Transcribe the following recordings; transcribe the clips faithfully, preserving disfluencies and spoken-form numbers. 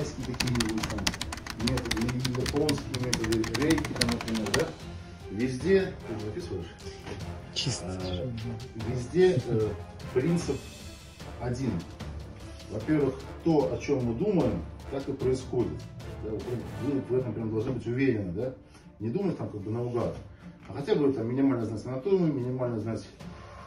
китайские такие методы, японские методы, рейки, там, например, да? Везде, ты записываешь? Чисто. Э, везде э, принцип один. Во-первых, то, о чем мы думаем, так и происходит. Да, вы в этом прям должны быть уверены, да? Не думать там как бы наугад, а хотя бы там минимально знать анатомию, минимально знать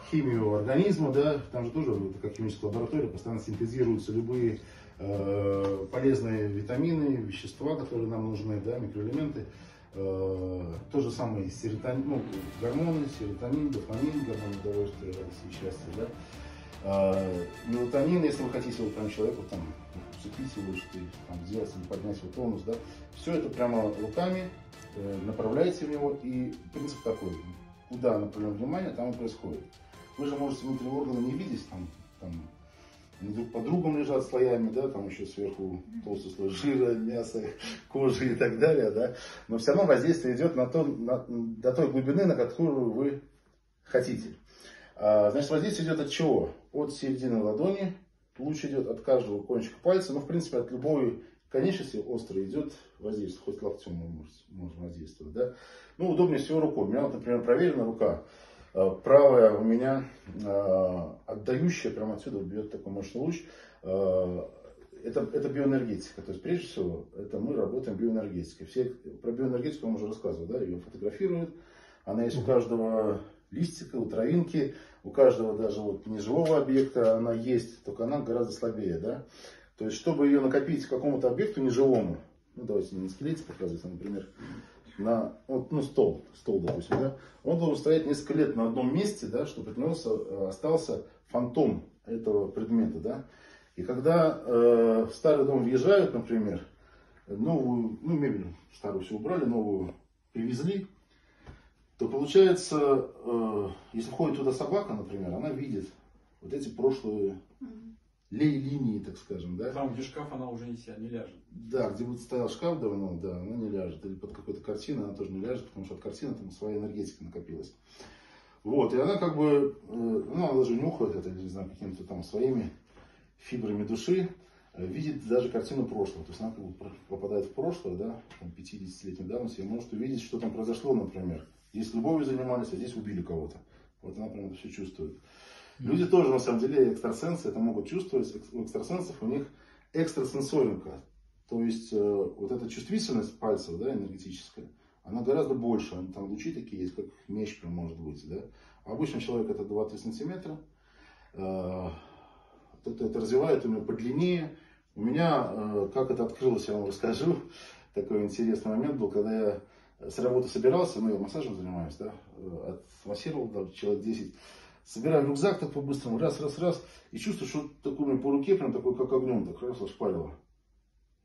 химию организма, да? Там же тоже, как химическая лаборатория, постоянно синтезируются любые э, полезные витамины, вещества, которые нам нужны, да? Микроэлементы. Э, то же самое и серотонин, ну, гормоны, серотонин, дофамин, гормоны удовольствия, радости и счастья, да? Э, мелатонин, если вы хотите вот, там, человеку там, цепить его, что там, сделать, или поднять его тонус, да? Все это прямо руками. Направляете в него, и принцип такой: куда направляем внимание, там и происходит. Вы же можете внутри органа не видеть, там, там друг по другу лежат слоями, да, там еще сверху толстый слой жира, мяса, кожи и так далее, да, но все равно воздействие идет на то, на, до той глубины, на которую вы хотите. А, значит, воздействие идет от чего? От середины ладони, луч идет от каждого кончика пальца, но в принципе от любой конечности остро идет воздействие, хоть локтем можно воздействовать, да? Ну, удобнее всего рукой. У меня, вот, например, проверена рука. Правая у меня отдающая, прямо отсюда бьет такой мощный луч. Это, это биоэнергетика. То есть, прежде всего, это мы работаем биоэнергетикой. Все, про биоэнергетику я вам уже рассказывал, да? Ее фотографируют. Она есть у каждого листика, у травинки, у каждого даже вот неживого объекта она есть, только она гораздо слабее, да? То есть, чтобы ее накопить к какому-то объекту неживому, ну, давайте не на скелете показывать, а, например, на вот, ну, стол, стол, допустим, да, он должен стоять несколько лет на одном месте, да, чтобы от него остался фантом этого предмета, да. И когда э, в старый дом въезжают, например, новую, ну, мебель старую все убрали, новую привезли, то получается, э, если входит туда собака, например, она видит вот эти прошлые линии, так скажем, да. Там, где шкаф, она уже не себя не ляжет. Да, где вот стоял шкаф давно, да, она не ляжет. Или под какой-то картиной она тоже не ляжет, потому что от картины там своя энергетика накопилась. Вот, и она как бы, ну, она даже нюхает это, не знаю, какими-то там своими фибрами души, видит даже картину прошлого. То есть она как бы попадает в прошлое, да, пятидесятилетней давности, и может увидеть, что там произошло, например. Здесь любовью занимались, а здесь убили кого-то. Вот она прям это все чувствует. Люди тоже, на самом деле, экстрасенсы это могут чувствовать. У экстрасенсов у них экстрасенсорика. То есть, э, вот эта чувствительность пальцев, да, энергетическая, она гораздо больше. Там лучи такие есть, как меч, прям, может быть, да. Обычно человек это два-три сантиметра. Э, это, это развивает у него подлиннее. У меня, э, как это открылось, я вам расскажу. Такой интересный момент был, когда я с работы собирался, ну, я массажем занимаюсь, да, отмассировал, да, человек десять. Собираю рюкзак так по-быстрому, раз, раз, раз, и чувствую, что такой по руке, прям такой, как огнем, так раз ошпарило.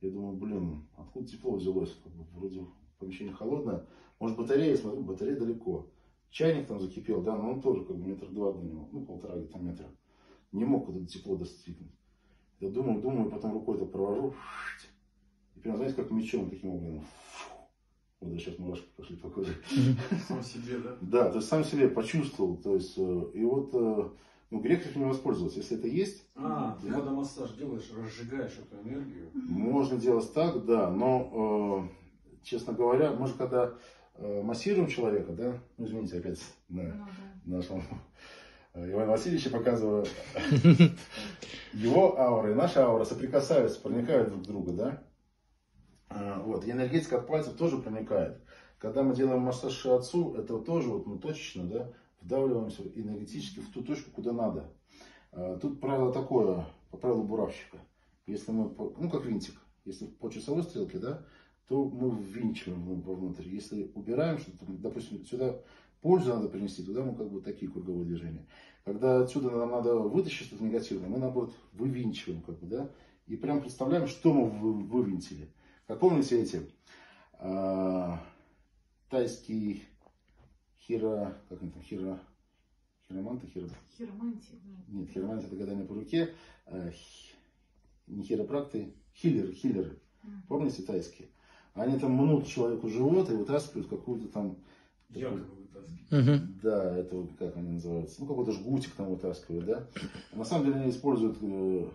Я думаю, блин, откуда тепло взялось? Вроде помещение холодное. Может, батарея, смотрю, батарея далеко. Чайник там закипел, да, но он тоже как бы метр два до него, ну, полтора где-то метра. Не мог это тепло достигнуть. Я думаю, думаю, потом рукой это провожу. И прям, знаете, как мечом таким образом. Вот сейчас мурашки пошли по коже. Сам себе, да? Да, то есть сам себе почувствовал. То есть, и вот, ну, грех их не воспользоваться. Если это есть... А, ты когда массаж делаешь, разжигаешь эту энергию. Можно делать так, да. Но, честно говоря, мы же когда массируем человека, да? Ну, извините, опять на нашем Ивана Васильевича показываю. Его аура и наша аура соприкасаются, проникают друг в друга, да? Вот. И энергетика от пальцев тоже проникает. Когда мы делаем массаж шиатсу, это тоже вот мы точечно, да, вдавливаемся энергетически в ту точку, куда надо. Тут правило такое, по правилу буравщика. Если мы, ну как винтик, если по часовой стрелке, да, то мы ввинчиваем вовнутрь. Если убираем что-то, допустим, сюда пользу надо принести, туда мы как бы такие круговые движения. Когда отсюда нам надо вытащить что-то негативное, мы наоборот вывинчиваем, как бы, да, и прям представляем, что мы вывинтили. Как помните эти э, тайский хиро, как они там, хиро, хироманты, хиро... хироманти, да. Нет, хироманти это гадание по руке, э, не хиропракты, хилеры, хилеры, mm. Помните тайские? Они там мнут человеку живот и вытаскивают какую-то там... Якобы вытаскивают. Uh-huh. Да, это как они называются, ну какой-то жгутик там вытаскивают, да? На самом деле они используют... Э,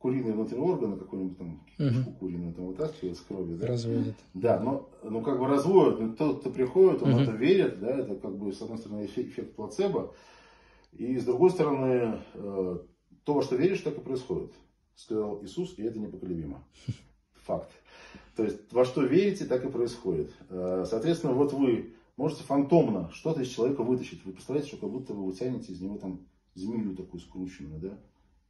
куриные внутриорганы, какую-нибудь там кишку куриную там вытаскивают с крови, да? Разводят. Да, но ну, как бы разводят, но тот, кто приходит, он uh-huh. это верит, да, это как бы, с одной стороны, эффект, эффект плацебо, и с другой стороны, э, то, во что веришь, так и происходит, сказал Иисус, и это непоколебимо. Факт. То есть, во что верите, так и происходит. Э, соответственно, вот вы можете фантомно что-то из человека вытащить, вы представляете, что как будто вы вытянете из него там змею такую скрученную, да?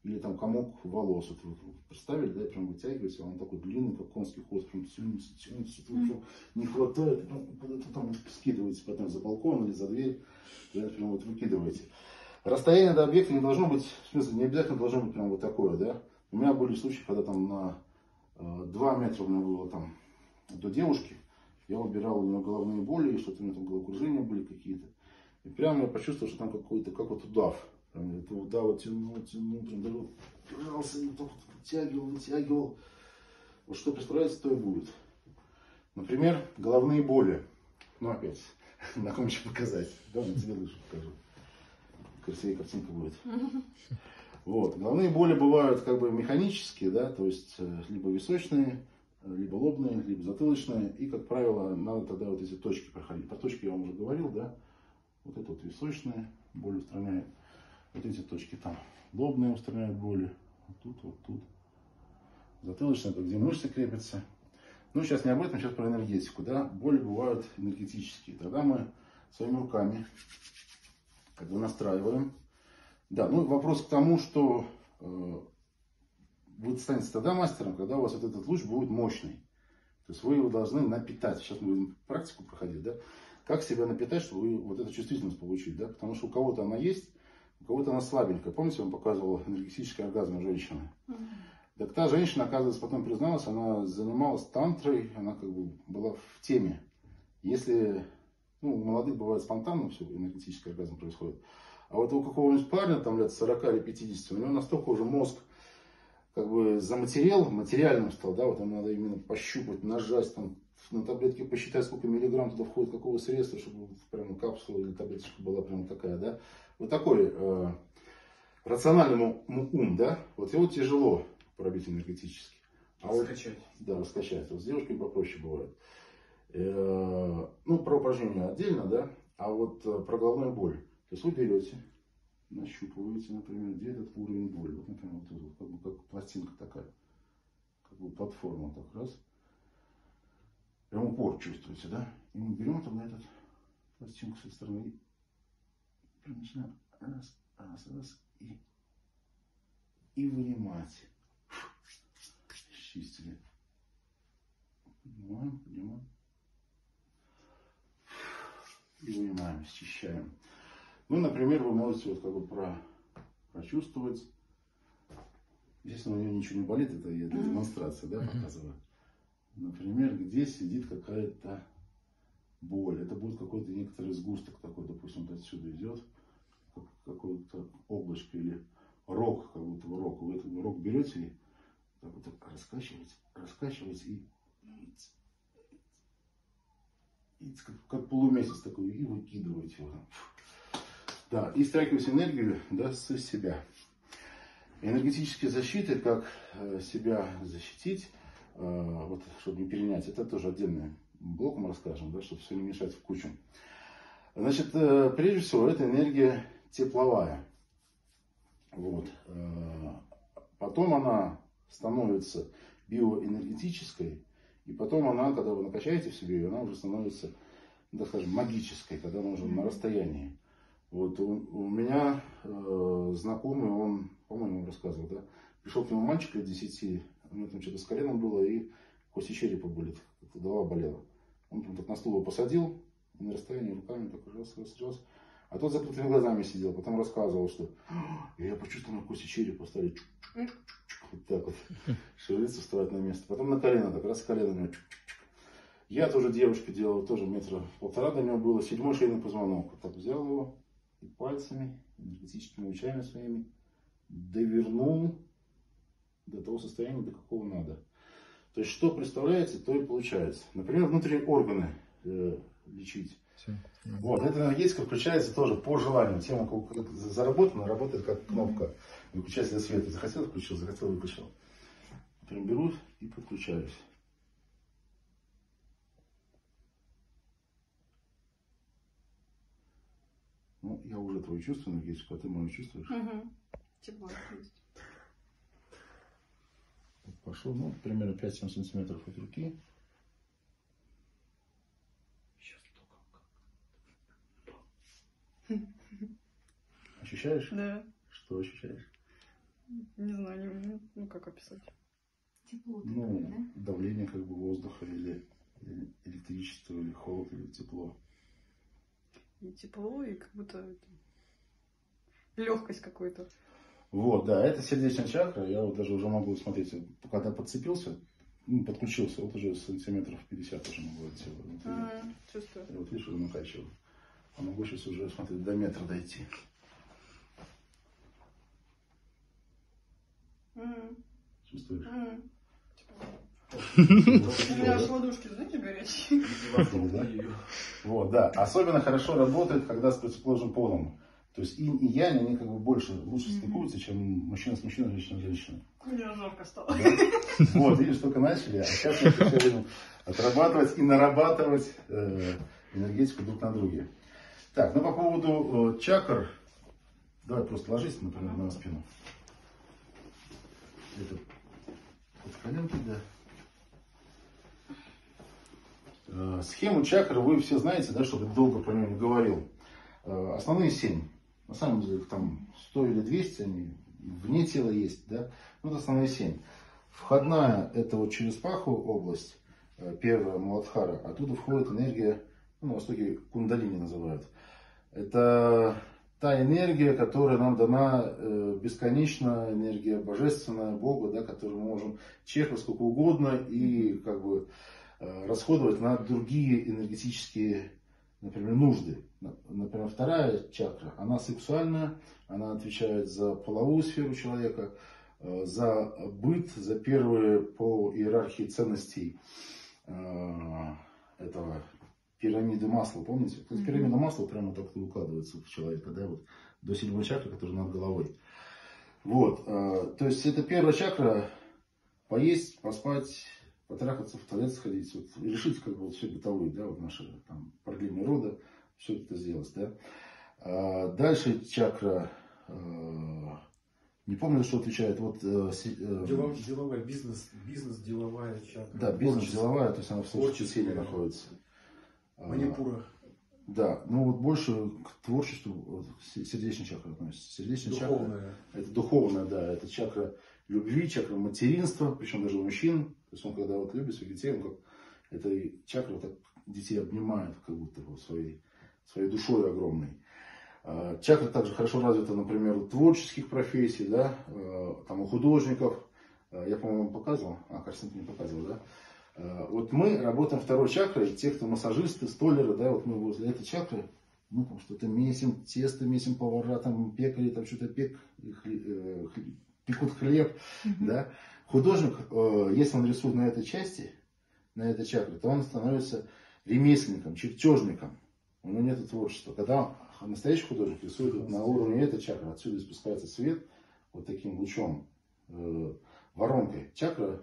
Или там комок волос, вот вы представили, да, прям вытягиваете, он такой длинный, как конский хвост, прям тянется, тянется, mm-hmm. не хватает, ну, там скидываете потом за балкон или за дверь, да, прям вот выкидываете. Расстояние до объекта не должно быть, в смысле, не обязательно должно быть прям вот такое, да. У меня были случаи, когда там на э, два метра у меня было там до девушки, я убирал у нее головные боли, что-то у меня там головокружения были какие-то, и прям я почувствовал, что там какой-то, как вот удав. Там, да, вот тянул, тянул, прям даже пирался, вытягивал, вытягивал. Вот что представляется, то и будет. Например, головные боли. Ну опять, на ком еще показать. Да, на тебе лучше покажу. Красивее картинка будет. Вот. Головные боли бывают как бы механические, да, то есть либо височные, либо лобные, либо затылочные. И, как правило, надо тогда вот эти точки проходить. Про точки я вам уже говорил, да. Вот это вот височная, боль устраняет. Вот эти точки там лобные устраняют боли, вот тут, вот тут. Затылочная, где мышцы крепятся. Ну, сейчас не об этом, сейчас про энергетику, да. Боли бывают энергетические. Тогда мы своими руками как бы настраиваем. Да, ну, вопрос к тому, что э, вы станете тогда мастером, когда у вас вот этот луч будет мощный. То есть вы его должны напитать. Сейчас мы будем практику проходить, да. Как себя напитать, чтобы вы вот эту чувствительность получить, да. Потому что у кого-то она есть, у кого-то она слабенькая. Помните, я вам показывал энергетический оргазм женщины? Mm-hmm. Так та женщина, оказывается, потом призналась, она занималась тантрой, она как бы была в теме. Если, ну, у молодых бывает спонтанно все, энергетический оргазм происходит. А вот у какого-нибудь парня, там лет сорока или пятидесяти, у него настолько уже мозг как бы заматерел, материальным стал, да, вот ему надо именно пощупать, нажать, там, на таблетке посчитать, сколько миллиграмм туда входит, какого средства, чтобы прямо капсула или таблеточка была прям такая, да. Вот такой э, рациональному ум, да, вот его тяжело пробить энергетически. А раскачать. Вот, да, раскачать. Вот с девушками попроще бывает. Э, ну, про упражнения отдельно, да, а вот э, про головную боль. То есть вы берете, нащупываете, например, где этот уровень боли. Вот, например, вот, вот, как, бы, как пластинка такая, как бы платформа так раз. Прям упор чувствуете, да? И мы берем тогда этот пластинку с этой стороны. Прям начинаем раз, раз, раз и, и вынимать. Чистили. Поднимаем, поднимаем. И вынимаем, счищаем. Ну, например, вы можете вот как бы про, прочувствовать. Естественно, у него ничего не болит, это я для демонстрации, да, показываю. Например, где сидит какая-то боль. Это будет какой-то некоторый сгусток такой, допустим, вот отсюда идет, как какое-то облачко или рог, как будто бы рог. Вы этот рог берете и так вот так раскачиваете, раскачиваете и, и как, как полумесяц такой, и выкидываете его. Да, и стряхиваете энергию, да, со себя. Энергетические защиты, как себя защитить, вот, чтобы не перенять, это тоже отдельное. Блоком расскажем, да, чтобы все не мешать в кучу. Значит, прежде всего, это энергия тепловая. Вот. Потом она становится биоэнергетической. И потом она, когда вы накачаете в себе, она уже становится, так скажем, магической, когда она уже на расстоянии. Вот. У, у меня э, знакомый, он, по-моему, рассказывал, да, пришел к нему мальчик лет десяти, у него там что-то с коленом было, и кости черепа болит, голова болела. Он там так на стул его посадил, на расстоянии руками такой раз, раз, раз. А тот закрытыми глазами сидел, потом рассказывал, что я почувствовал, кости черепа стали чук, чук, чук, чук, вот так вот шевелиться, вставать на место. Потом на колено, так раз с коленами чук, чук, чук. Я тоже девушке делал, тоже метра полтора до него было, седьмой шейный позвонок. Вот так взял его и пальцами, энергетическими лучами своими довернул до того состояния, до какого надо. То есть, что представляете, то и получается. Например, внутренние органы э, лечить. Все. Вот, эта энергетика включается тоже по желанию. Тема заработана, работает как кнопка. Выключатель света. Захотел, включил, захотел, выключил. Прям беру и подключаюсь. Ну, я уже твои чувства, энергетику, а ты мою чувствуешь? Угу. Тепло есть. Пошло, ну, примерно пять-семь сантиметров от руки. Ощущаешь? Да. Что ощущаешь? Не знаю, не, ну как описать. Тепло. Ну, такое, да? Давление как бы воздуха или, или электричество, или холод, или тепло. И тепло, и как будто это... легкость какой-то. Вот, да, это сердечная чакра. Я вот даже уже могу, смотрите, когда подцепился, ну, подключился, вот уже сантиметров пятьдесят уже могу от тела. А, чувствую. И вот видишь, уже накачивал. А могу сейчас уже, смотри, до метра дойти. Mm. Чувствуешь? Mm. У меня аж ладошки, знаете, горячие. Вот, да. Особенно хорошо работает, когда с противоположным полом. То есть инь и янь, они как бы больше, лучше стыкуются, чем мужчина с мужчиной, женщина с женщиной. У меня жарко стало. Вот, видишь, только начали. А сейчас мы все будем отрабатывать и нарабатывать энергетику друг на друге. Так, ну по поводу чакр. Давай просто ложись, например, на спину. Это под коленки, да. Схему чакр вы все знаете, да, чтобы долго про нее не говорил. Основные семь. На самом деле там сто или двести, они вне тела есть, да. Ну, это основные семь. Входная — это вот через паху область, первая Муладхара. Оттуда входит энергия, ну, на востоке кундалини называют. Это та энергия, которая нам дана бесконечно, энергия божественная, Бога, да, которую мы можем черпать сколько угодно и как бы расходовать на другие энергетические, например, нужды. Например, вторая чакра, она сексуальная, она отвечает за половую сферу человека, за быт, за первые по иерархии ценностей этого. Пирамиды масла, помните? Mm-hmm. Пирамида масла прямо так укладывается в человека, да, вот, до седьмой чакры, которая над головой. Вот, э, то есть это первая чакра — поесть, поспать, потрахаться, в туалет сходить, вот, решить как бы вот все бытовые, да, вот наши там продление рода, все это сделать, да. Э, дальше чакра, э, не помню, что отвечает, вот... Э, э, деловая, деловая, бизнес, бизнес-деловая чакра. Да, бизнес-деловая, то есть она в случае сильно находится. Манипура. Да, ну вот больше к творчеству сердечная чакра относится. Сердечная чакра — это духовная, да, это чакра любви, чакра материнства, причем даже у мужчин. То есть он когда вот любит своих детей, он как эта чакра вот так детей обнимает, как будто вот своей, своей душой огромной. Чакра также хорошо развита, например, у творческих профессий, да, там у художников. Я, по-моему, показывал, а Карсин не показывал, да. Вот мы работаем второй чакрой, те, кто массажисты, столеры, да, вот мы возле этой чакры, мы там что-то месим, тесто месим, повара, там пекари, там что-то пек, хлеб, пекут хлеб, да. Художник, если он рисует на этой части, на этой чакре, то он становится ремесленником, чертежником, у него нет творчества. Когда настоящий художник рисует на уровне этой чакры, отсюда спускается свет вот таким лучом, воронкой. Чакра,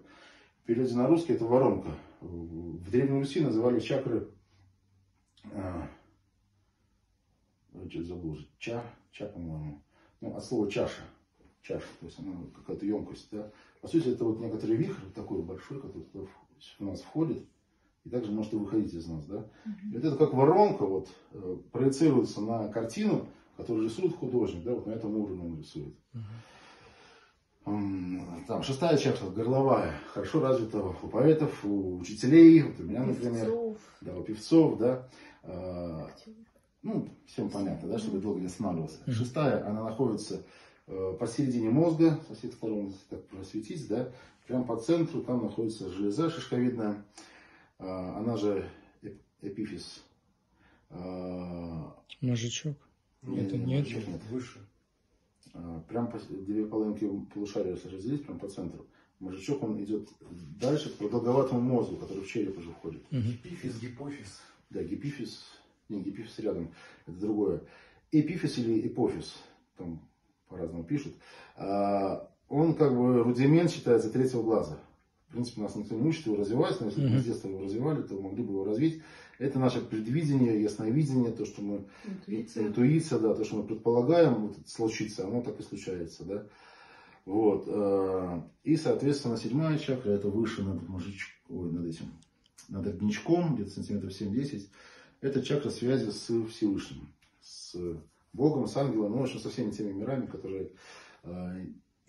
в переводе на русский, это воронка. В Древней Руси называли чакры... А, что-то забыл. Ча, ча, по-моему. Ну, от слова чаша. Чаша, то есть она какая-то емкость. Да? По сути, это вот некоторый вихрь такой большой, который в нас входит. И также может и выходить из нас. Да? И вот это как воронка вот, проецируется на картину, которую рисует художник. Да? Вот на этом уровне он рисует. Там шестая чакра, горловая, хорошо развита у поэтов, у учителей, вот у меня, например, певцов. Да, у певцов, да. А, ну, всем понятно, да, чтобы долго не останавливался. Mm-hmm. Шестая, она находится э, посередине мозга, со всех сторон, так просветить, да, прям по центру, там находится железа шишковидная, э, она же эп эпифиз. Э, Мозжечок? Нет, нет, нет, нет, нет. Выше. Прям по, две половинки полушария, если разделить, прям по центру. Мозжечок, он идет дальше к продолговатому мозгу, который в череп уже входит. Угу. Гипофиз, гипофиз. Да, гипофиз, Нет, эпифиз рядом, это другое. Эпифиз или эпофиз, там по-разному пишут, он как бы рудимент считается третьего глаза. В принципе, нас никто не учит его развивать, но если бы мы с детства его развивали, то могли бы его развить. Это наше предвидение, ясновидение, то, что мы... Интуиция. Интуиция, да, то, что мы предполагаем, вот, случится, оно так и случается, да. Вот. И, соответственно, седьмая чакра, это выше над мужичком, ой, над этим, над родничком, где-то сантиметров семь-десять. Это чакра связи с Всевышним, с Богом, с ангелом, ну, в общем, со всеми теми мирами, которые...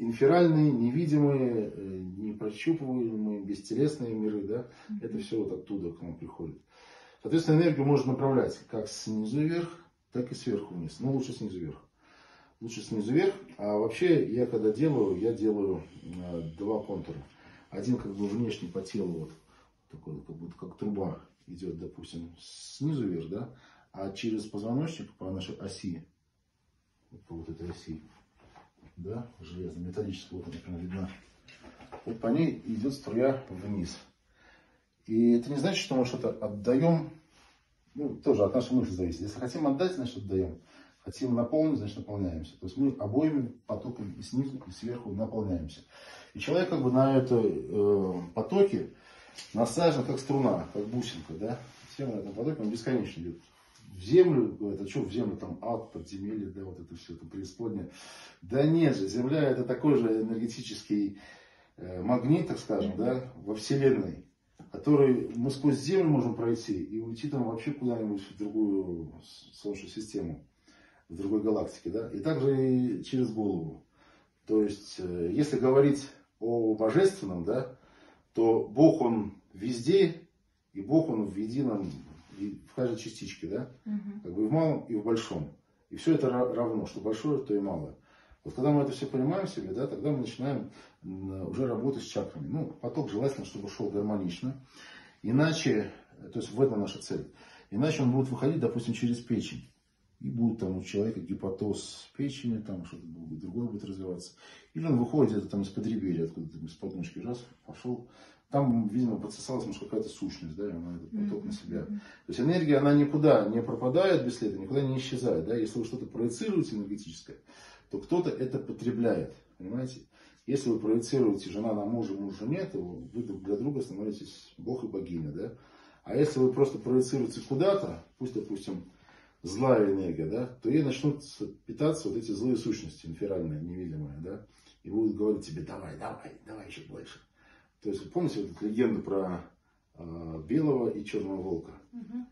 Инферальные, невидимые, непрощупываемые, бестелесные миры, да, mm-hmm. это все вот оттуда к нам приходит. Соответственно, энергию можно направлять как снизу вверх, так и сверху вниз. Но лучше снизу вверх. Лучше снизу вверх. А вообще, я когда делаю, я делаю э, два контура. Один как бы внешний по телу, вот, такой, как будто как труба идет, допустим, снизу вверх, да, а через позвоночник по нашей оси, по вот этой оси. Да, железно-металлическая, вот она прям видна. Вот по ней идет струя вниз. И это не значит, что мы что-то отдаем. Ну, тоже от нашей мысли зависит. Если хотим отдать, значит отдаем. Хотим наполнить, значит наполняемся. То есть мы обоими потоками и снизу, и сверху наполняемся. И человек как бы на это э, потоке насажен как струна, как бусинка, да. Все на этом потоке, он бесконечно идет. В землю, говорят, а что в землю, там ад, подземелье, да, вот это все, это преисподнее. Да нет же, Земля это такой же энергетический э, магнит, так скажем, да, во Вселенной, который мы сквозь Землю можем пройти и уйти там вообще куда-нибудь в другую Солнечную систему, в другой галактике, да, и также и через голову. То есть, э, если говорить о Божественном, да, то Бог, Он везде, и Бог, Он в едином... И в каждой частичке, да? Угу. Как бы и в малом, и в большом. И все это равно, что большое, то и малое. Вот когда мы это все понимаем в себе, да, тогда мы начинаем уже работать с чакрами. Ну, поток желательно, чтобы шел гармонично. Иначе, то есть в этом наша цель. Иначе он будет выходить, допустим, через печень. И будет там у человека гепатоз печени, там что-то другое будет развиваться. Или он выходит где-то там из-под реберия, откуда-то из-под ножки, раз, пошел. Там, видимо, подсосалась, может, какая-то сущность, да, и она этот поток mm-hmm. на себя. То есть энергия, она никуда не пропадает бесследно, никуда не исчезает, да. Если вы что-то проецируете энергетическое, то кто-то это потребляет, понимаете. Если вы проецируете жена на мужа, муж жене, то вы друг для друга становитесь бог и богиня, да. А если вы просто проецируете куда-то, пусть, допустим, злая энергия, да, то ей начнут питаться вот эти злые сущности, инферальные, невидимые, да. И будут говорить тебе, давай, давай, давай еще больше. То есть, помните вот эту легенду про э, белого и черного волка? Угу.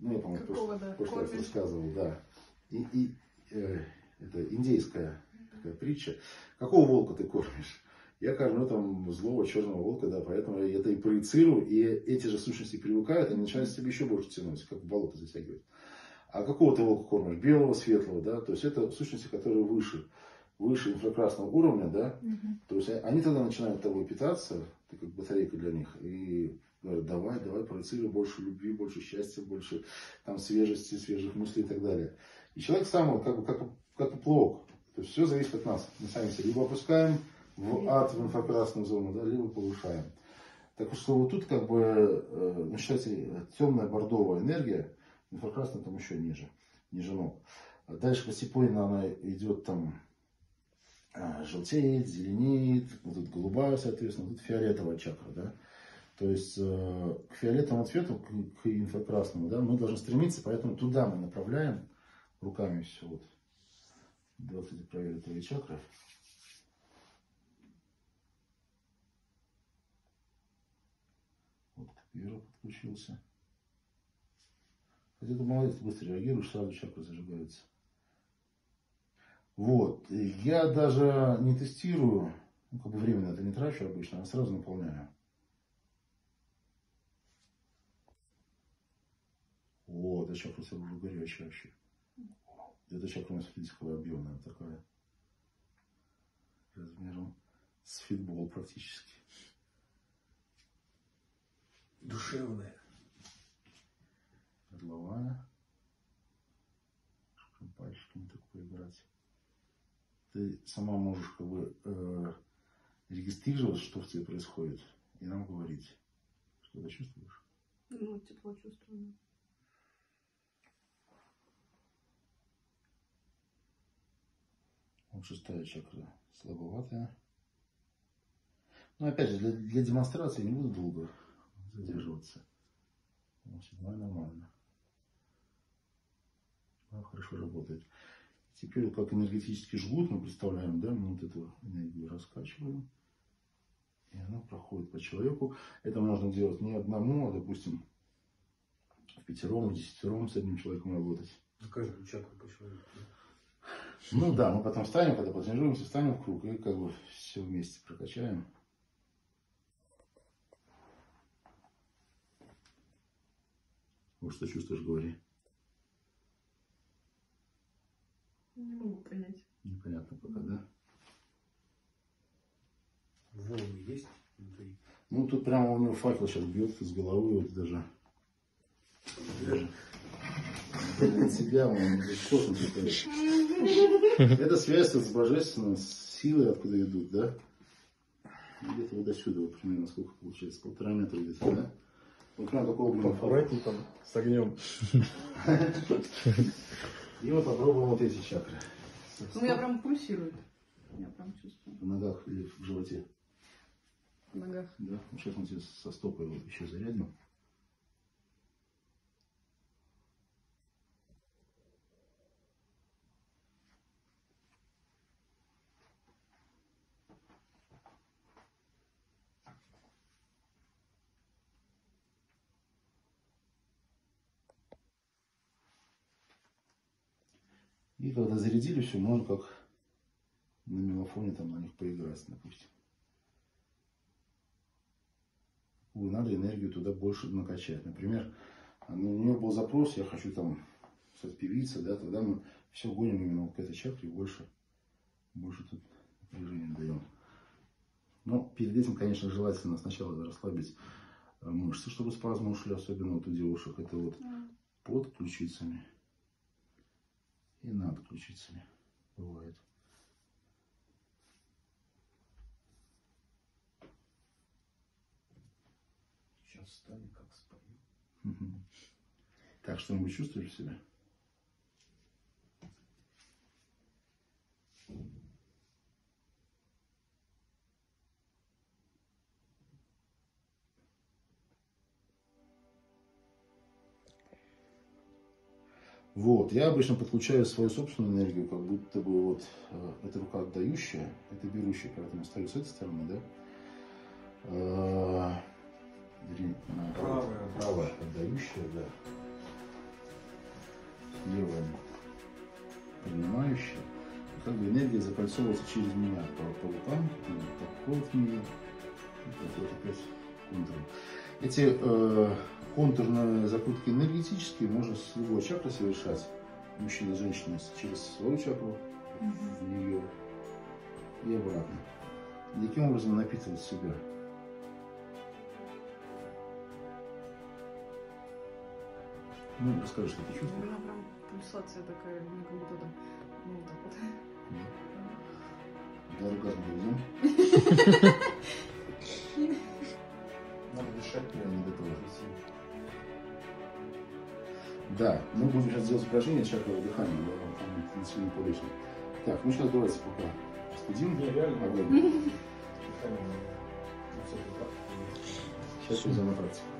Ну, я, по-моему, в прошлый раз рассказывал, да. И, и, э, это индейская такая притча. Какого волка ты кормишь? Я кормлю там злого черного волка, да, поэтому я это и проецирую, и эти же сущности привыкают, они начинают себе еще больше тянуть, как в болото затягивать. А какого ты волка кормишь? Белого, светлого, да, то есть это сущности, которые выше. выше инфракрасного уровня, да, угу. То есть они тогда начинают тобой питаться, ты как батарейка для них, и говорят, давай, давай, проецируй больше любви, больше счастья, больше там свежести, свежих мыслей и так далее. И человек сам, как бы, как, как поплавок, то есть все зависит от нас, мы сами себя либо опускаем в ад, в инфракрасную зону, да, либо повышаем. Так что вот тут как бы, ну, считайте, темная бордовая энергия, инфракрасная там еще ниже, ниже ног. Дальше постепенно она идет там, желтеет, зеленеет, вот тут голубая, соответственно, тут фиолетовая чакра, да. То есть э, к фиолетовому цвету, к, к инфракрасному, да, мы должны стремиться, поэтому туда мы направляем руками все. Вот. двадцать фиолетовые чакры. Вот первый подключился. Хотя ты молодец, быстро реагируешь, сразу чакра зажигается. Вот, я даже не тестирую, ну, как бы время на это не трачу обычно, а сразу наполняю. О, это чакра уже горячая вообще. Это чакра у нас физического объема такая. Размером с фитбол практически. Душевная. Горловая. Пальчиками так поиграть. Ты сама можешь как бы э, регистрировать, что в тебе происходит, и нам говорить. Что ты чувствуешь? Ну, тепло чувствую. Шестая чакра слабоватая. Но опять же, для, для демонстрации не буду долго задерживаться. Седьмая нормально. Она хорошо работает. Теперь, как энергетический жгут, мы представляем, да, мы вот эту энергию раскачиваем. И она проходит по человеку. Это можно делать не одному, а, допустим, в пятером, десятером с одним человеком работать. За каждую чакру по человеку. Ну да, мы потом встанем, когда потренируемся, встанем в круг и как бы все вместе прокачаем. Вот что чувствуешь, говори. Не могу понять. Непонятно пока, да? Волны есть внутри? Ну тут прямо у него факел сейчас бьет из головы, вот даже. Даже. Для себя он бескосом считает. Это связь с божественной силой, откуда идут, да? Где-то вот до сюда, вот, примерно, сколько получается? Полтора метра где-то, да? Вот прям такого блин. Аккуратнее там, с огнем. И вот попробуем вот эти чакры. У меня прям пульсирует. Я прям чувствую. В ногах или в животе? В ногах. Да, ну, сейчас мы тебе со стопой вот еще зарядим. И когда зарядили все, можно как на мелофоне там на них поиграть, допустим. Ой, надо энергию туда больше накачать. Например, у нее был запрос, я хочу там стать певицей, да, тогда мы все гоним именно к этой чакре и больше, больше тут напряжения даем. Но перед этим, конечно, желательно сначала расслабить мышцы, чтобы спазмы ушли, особенно вот у девушек. Это вот под ключицами. И над ключицами бывает. Сейчас встанем, как спою. Так, что-нибудь чувствуешь себя? Вот, я обычно подключаю свою собственную энергию, как будто бы вот эта рука отдающая, это берущая, поэтому ставлю с этой стороны, да? Правая. Правая отдающая, да. Левая принимающая. Как бы энергия закольцовывается через меня по рукам, подходит к ней, вот опять контуром. Эти э, контурные закрутки энергетические можно с любой чакры совершать. Мужчина, женщина через свою чакру, в нее и обратно. И таким образом напитывать себя. Ну, расскажи, что ты чувствуешь. У меня прям пульсация такая, мне как будто там, ну, вот так вот. Да, оргазм доведем. Да, мы будем сейчас делать упражнение чакрового дыхания, но сильно полезно. Так, ну сейчас давайте пока студим. Я реально могу. Сейчас идем на практику.